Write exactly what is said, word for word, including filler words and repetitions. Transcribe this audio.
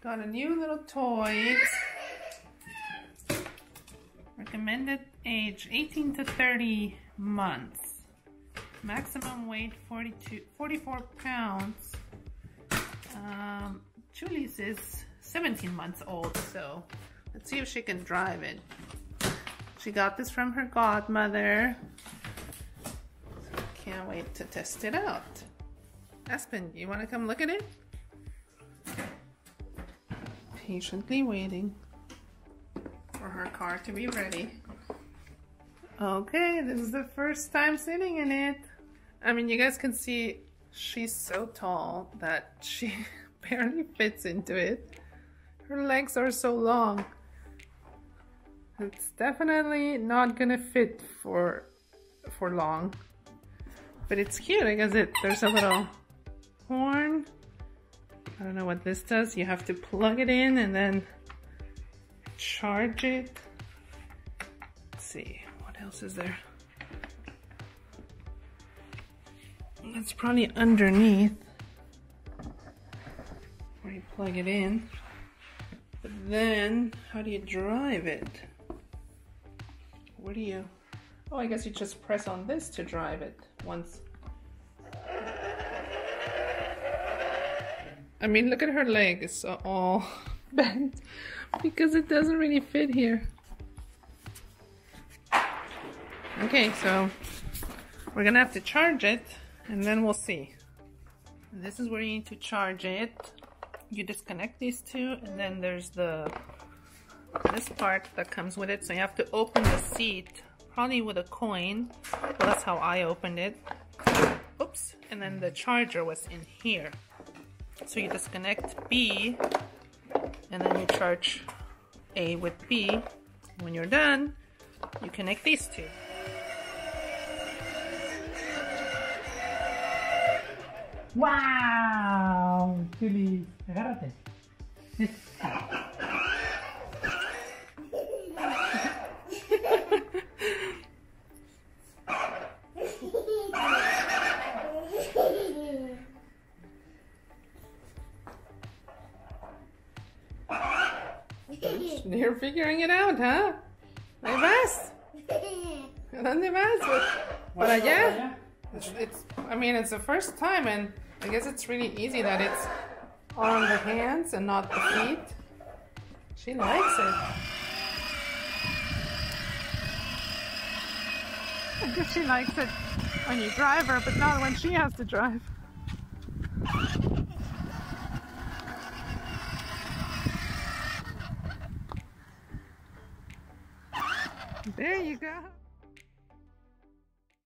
Got a new little toy. Recommended age eighteen to thirty months. Maximum weight forty-two, forty-four pounds. Um, Julius is seventeen months old, so let's see if she can drive it. She got this from her godmother. So can't wait to test it out. Aspen, you want to come look at it? Patiently waiting for her car to be ready. Okay, this is the first time sitting in it. I mean, you guys can see she's so tall that she barely fits into it. Her legs are so long. It's definitely not gonna fit for for long. But it's cute because it there's a little horn. I don't know what this does. You have to plug it in and then charge it. Let's see, what else is there? That's probably underneath where you plug it in. But then, how do you drive it? Where do you... Oh, I guess you just press on this to drive it once. I mean, look at her leg, it's all bent because it doesn't really fit here. Okay, so we're gonna have to charge it and then we'll see. And this is where you need to charge it. You disconnect these two and then there's the this part that comes with it. So you have to open the seat, probably with a coin. Well, that's how I opened it. Oops, and then the charger was in here. So you disconnect B, and then you charge A with B. When you're done, you connect these two. Wow! Julie, agárrate. You're figuring it out, huh? Ahí vas. ¿A dónde vas? Para allá? It's, it's, I mean, it's the first time, and I guess it's really easy that it's on the hands and not the feet. She likes it. I guess she likes it when you drive her, but not when she has to drive. There you go.